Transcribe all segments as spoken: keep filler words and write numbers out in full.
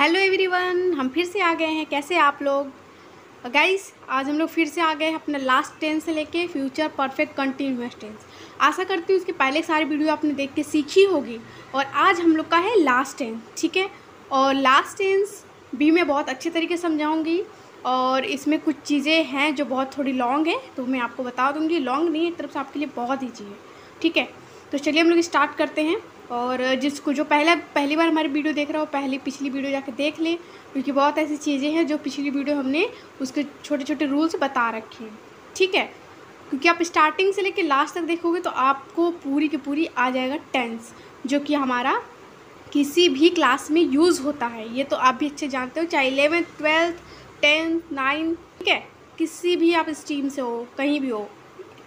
Hello everyone, हम फिर से आ गए हैं। कैसे आप लोग? गाइस, आज हम लोग फिर से आ गए हैं अपना लास्ट टेंस से लेके फ्यूचर परफेक्ट कंटिन्यूअस टेंस। आशा करती हूँ उसके पहले सारी वीडियो आपने देख के सीखी होगी। और आज हम लोग का है लास्ट टेंस, ठीक है। और लास्ट टेंस भी मैं बहुत अच्छे तरीके से समझाऊँगी और इसमें कुछ चीज़ें हैं जो बहुत थोड़ी लॉन्ग है तो मैं आपको बता दूँगी। लॉन्ग नहीं है, एक तरफ से आपके लिए बहुत ईजी है, ठीक है। तो चलिए हम लोग स्टार्ट करते हैं। और जिसको जो पहला पहली बार हमारी वीडियो देख रहा हो, पहले पिछली वीडियो जाके देख ले, क्योंकि बहुत ऐसी चीज़ें हैं जो पिछली वीडियो हमने उसके छोटे छोटे रूल्स बता रखे हैं, ठीक है। क्योंकि आप स्टार्टिंग से लेकर लास्ट तक देखोगे तो आपको पूरी की पूरी आ जाएगा टेंस, जो कि हमारा किसी भी क्लास में यूज़ होता है। ये तो आप भी अच्छे जानते हो, चाहे इलेवेंथ, ट्वेल्थ, टेंथ, नाइन्थ, ठीक है, किसी भी आप स्ट्रीम से हो, कहीं भी हो,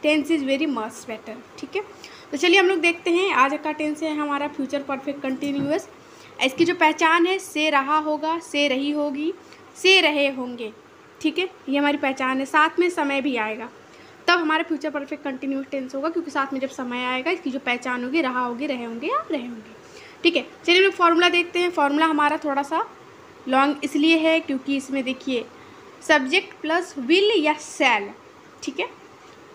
tense is very must better, ठीक है। तो चलिए हम लोग देखते हैं आज का टेंस है हमारा फ्यूचर परफेक्ट कंटिन्यूअस। इसकी जो पहचान है, से रहा होगा, से रही होगी, से रहे होंगे, ठीक है, ये हमारी पहचान है। साथ में समय भी आएगा, तब हमारा फ्यूचर परफेक्ट कंटिन्यूअस टेंस होगा, क्योंकि साथ में जब समय आएगा इसकी जो पहचान होगी, रहा होगी, रहे होंगे या रहे होंगे, ठीक है। चलिए हम लोग फार्मूला देखते हैं। फार्मूला हमारा थोड़ा सा लॉन्ग इसलिए है क्योंकि इसमें देखिए सब्जेक्ट प्लस विल या शैल, ठीक है,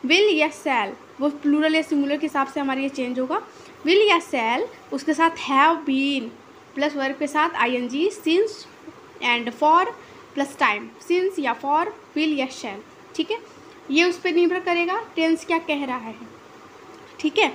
विल या शैल, वो प्लूरल या सिंगुलर के हिसाब से हमारे ये चेंज होगा। विल या शैल, उसके साथ हैव बीन प्लस वर्ब के साथ I N G, since and for plus time, since या फॉर, विल या शैल, ठीक है। ये उस पर निर्भर करेगा टेंस क्या कह रहा है, ठीक है।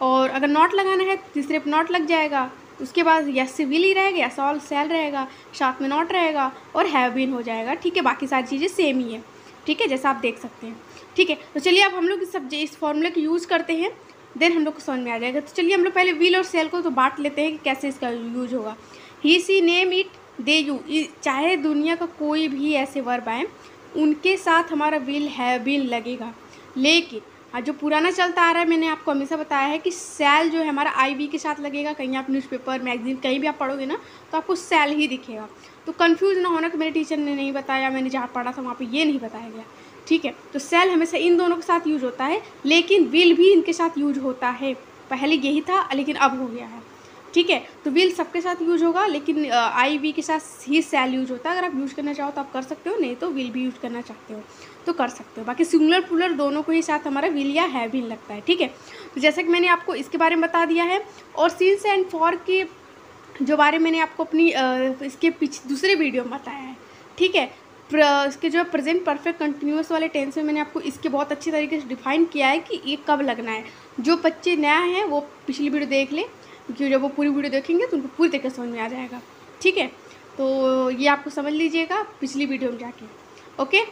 और अगर नॉट लगाना है तीसरे पर नॉट लग जाएगा, उसके बाद यस से विल ही रहेगा, यस ऑल शैल रहेगा, साथ में नॉट रहेगा और हैव बीन हो जाएगा, ठीक है। बाकी सारी चीज़ें सेम ही है, ठीक है, जैसा आप देख सकते हैं, ठीक है। तो चलिए अब हम लोग इस सब इस फार्मूला की यूज़ करते हैं, देन हम लोग को समझ में आ जाएगा। तो चलिए हम लोग पहले विल और सेल को तो बांट लेते हैं कि कैसे इसका यूज होगा। He, she, name, it, they, you, चाहे दुनिया का कोई भी ऐसे वर्ब आए, उनके साथ हमारा विल, हैव बीन लगेगा। लेकिन जो पुराना चलता आ रहा है, मैंने आपको हमेशा बताया है कि सेल जो है हमारा आई वी के साथ लगेगा। कहीं आप न्यूज़पेपर, मैगजीन, कहीं भी आप पढ़ोगे ना तो आपको सेल ही दिखेगा। तो कन्फ्यूज़ ना होना कि मेरे टीचर ने नहीं बताया, मैंने जहाँ पढ़ा था वहाँ पर ये नहीं बताया गया, ठीक है। तो सेल हमेशा इन दोनों के साथ यूज होता है, लेकिन विल भी इनके साथ यूज होता है। पहले यही था लेकिन अब हो गया है, ठीक है। तो विल सबके साथ यूज होगा, लेकिन आई वी के साथ ही सेल यूज होता है। अगर आप यूज़ करना चाहो तो आप कर सकते हो, नहीं तो विल भी यूज करना चाहते हो तो कर सकते हो। बाकी सिंगुलर प्लूरल दोनों को ही साथ हमारा विल या हैव बीन लगता है, ठीक है। तो जैसा कि मैंने आपको इसके बारे में बता दिया है। और सिंस एंड फॉर के जो बारे मैंने आपको अपनी आ, इसके पीछे दूसरे वीडियो में बताया है, ठीक है। इसके जो प्रेजेंट परफेक्ट कंटिन्यूअस वाले टेंस में मैंने आपको इसके बहुत अच्छे तरीके से डिफाइन किया है कि ये कब लगना है। जो बच्चे नया हैं वो पिछली वीडियो देख लें, क्योंकि जब वो पूरी वीडियो देखेंगे तो उनको पूरी तरीके से समझ में आ जाएगा, ठीक है। तो ये आपको समझ लीजिएगा पिछली वीडियो में जाके, ओके।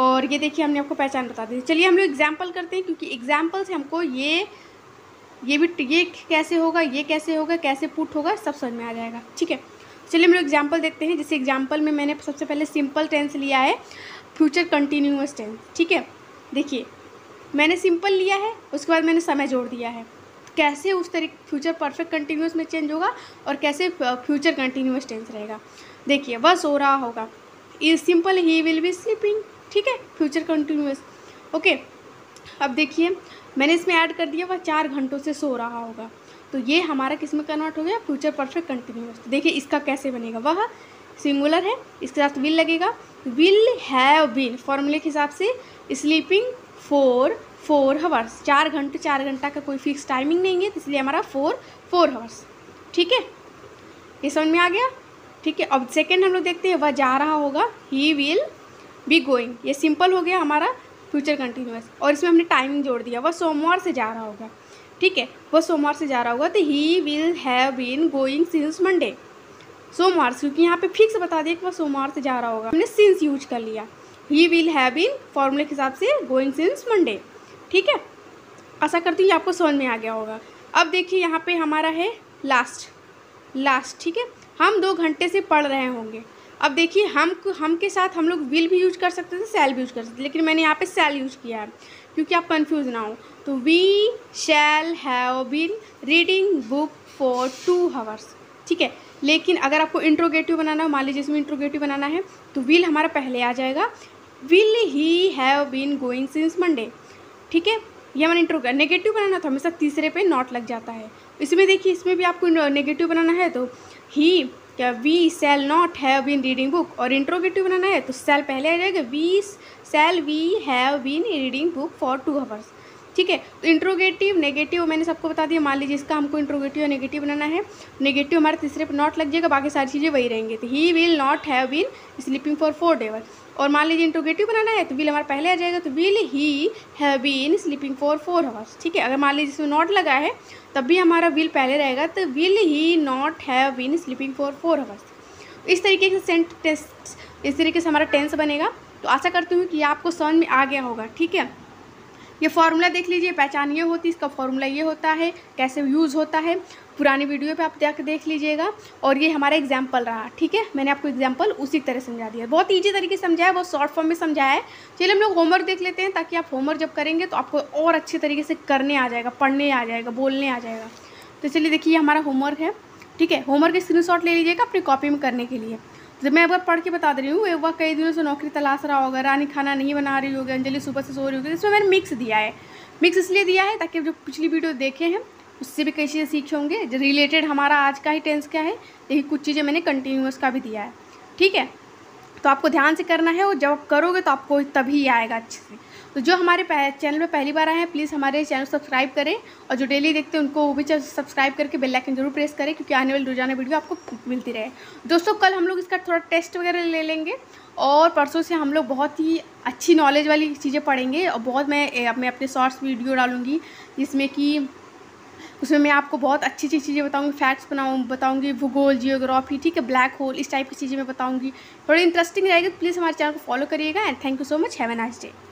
और ये देखिए हमने आपको पहचान बता दी। चलिए हम लोग एग्जाम्पल करते हैं, क्योंकि एग्जाम्पल से हमको ये ये भी ये कैसे होगा, ये कैसे होगा, कैसे पुट होगा, सब समझ में आ जाएगा, ठीक है। चलिए हम लोग एग्जाम्पल देखते हैं। जैसे एग्जाम्पल में मैंने सबसे पहले सिंपल टेंस लिया है, फ्यूचर कंटिन्यूअस टेंस, ठीक है। देखिए मैंने सिंपल लिया है, उसके बाद मैंने समय जोड़ दिया है। कैसे उस तरीके फ्यूचर परफेक्ट कंटिन्यूअस में चेंज होगा और कैसे फ्यूचर कंटिन्यूअस टेंस रहेगा। देखिए वह सो रहा होगा, is simple, he will be sleeping, ठीक है, फ्यूचर कंटिन्यूअस, ओके। अब देखिए मैंने इसमें ऐड कर दिया वह चार घंटों से सो रहा होगा, तो ये हमारा किस में कन्वर्ट हो गया, फ्यूचर परफेक्ट कंटिन्यूअस। देखिए इसका कैसे बनेगा, वह सिंगुलर है, इसके साथ विल लगेगा, विल हैव बीन फॉर्मूले के हिसाब से स्लीपिंग फोर फोर हवर्स, चार घंटे, चार घंटा का कोई फिक्स टाइमिंग नहीं है, इसलिए हमारा फोर फोर हवर्स, ठीक है। ये समझ में आ गया, ठीक है। अब सेकेंड हम लोग देखते हैं, वह जा रहा होगा, ही विल बी गोइंग, ये सिंपल हो गया हमारा फ्यूचर कंटिन्यूअस। और इसमें हमने टाइमिंग जोड़ दिया, वह सोमवार से जा रहा होगा, ठीक है, वह सोमवार से जा रहा होगा, तो he will have been going since Monday, सोमवार से, क्योंकि यहाँ पे फिक्स बता दिया कि वह सोमवार से जा रहा होगा, हमने सिंस यूज कर लिया। ही विल हैव बीन फॉर्मूले के हिसाब से गोइंग सिंस मंडे, ठीक है। आशा करती हूँ आपको समझ में आ गया होगा। अब देखिए यहाँ पे हमारा है लास्ट लास्ट ठीक है, हम दो घंटे से पढ़ रहे होंगे। अब देखिए हम हम के साथ हम लोग विल भी यूज कर सकते थे, सेल भी यूज कर सकते थे, लेकिन मैंने यहाँ पे सेल यूज किया है क्योंकि आप कंफ्यूज ना हो। तो we shall have been reading book for two hours, ठीक है। लेकिन अगर आपको इंट्रोगेटिव बनाना हो, मान लीजिए इसमें इंट्रोगेटिव बनाना है, तो विल हमारा पहले आ जाएगा, will he have been going since Monday, ठीक है, ये हमारा इंट्रोगेटिव। नेगेटिव बनाना तो हमेशा तीसरे पे नॉट लग जाता है। इसमें देखिए इसमें भी आपको नेगेटिव बनाना है तो ही क्या we shall not have been reading book, और इंट्रोगेटिव बनाना है तो सेल पहले आ जाएगा, we shall we have been reading book for two hours. ठीक है, तो इंट्रोगेटिव नेगेटिव मैंने सबको बता दिया। मान लीजिए इसका हमको इंट्रोगेटिव या नेगेटिव बनाना है, नेगेटिव हमारे तीसरे पर नॉट लग जाएगा, बाकी सारी चीज़ें वही रहेंगी। तो he will not have been sleeping for four डेवर। और मान लीजिए इंट्रोगेटिव बनाना है तो विल हमारे पहले आ जाएगा, तो will he have been sleeping for four hours. ठीक है, अगर मान लीजिए इसमें नॉट लगा है तब भी हमारा विल पहले रहेगा, तो will he not have been sleeping for four hours. इस तरीके से सेंटेंस, इस तरीके से हमारा टेंस बनेगा। तो आशा करती हूँ कि आपको समझ में आ गया होगा। ठीक है, ये फार्मूला देख लीजिए, पहचान ये होती है, इसका फार्मूला ये होता है, कैसे यूज़ होता है, पुरानी वीडियो पे आप जाकर देख लीजिएगा। और ये हमारा एग्जाम्पल रहा। ठीक है, मैंने आपको एग्जाम्पल उसी तरह समझा दिया, बहुत ईजी तरीके से समझाया, बहुत शॉर्ट फॉर्म में समझाया है। चलिए हम लोग होमवर्क देख लेते हैं, ताकि आप होमवर्क जब करेंगे तो आपको और अच्छे तरीके से करने आ जाएगा, पढ़ने आ जाएगा, बोलने आ जाएगा। तो चलिए देखिए, हमारा होमवर्क है। ठीक है, होमवर्क के स्क्रीनशॉट ले लीजिएगा अपनी कॉपी में करने के लिए। जब मैं एक बार पढ़ के बता दे रही हूँ, एक बार कई दिनों से नौकरी तलाश रहा होगा, रानी खाना नहीं बना रही होगी, अंजलि सुबह से सो रही होगी। इसमें मैंने मिक्स दिया है, मिक्स इसलिए दिया है ताकि जो पिछली वीडियो देखे हैं उससे भी कई चीज़ें सीखे होंगे। जो रिलेटेड हमारा आज का ही टेंस क्या है, लेकिन कुछ चीज़ें मैंने कंटिन्यूस का भी दिया है। ठीक है, तो आपको ध्यान से करना है, और जब आप करोगे तो आपको तभी आएगा अच्छे से। तो जो हमारे चैनल पर पहली बार आए हैं, प्लीज़ हमारे चैनल सब्सक्राइब करें, और जो डेली देखते हैं उनको वो भी सब्सक्राइब करके बेल आइकन जरूर प्रेस करें, क्योंकि आने वाली रोजाना वीडियो आपको मिलती रहे। दोस्तों, कल हम लोग इसका थोड़ा टेस्ट वगैरह ले लेंगे, और परसों से हम लोग बहुत ही अच्छी नॉलेज वाली चीज़ें पढ़ेंगे। और बहुत मैं मैं अपने शॉर्ट्स वीडियो डालूँगी, जिसमें कि उसमें मैं आपको बहुत अच्छी अच्छी चीज़ें बताऊंगी, फैक्ट्स बनाऊँ बताऊँगी, भूगोल, जियोग्राफी, ठीक है, ब्लैक होल, इस टाइप की चीज़ें मैं बताऊँगी। थोड़ी इंटरेस्टिंग रहेगी, प्लीज़ हमारे चैनल को फॉलो करिएगा। And thank you so much, have a nice day.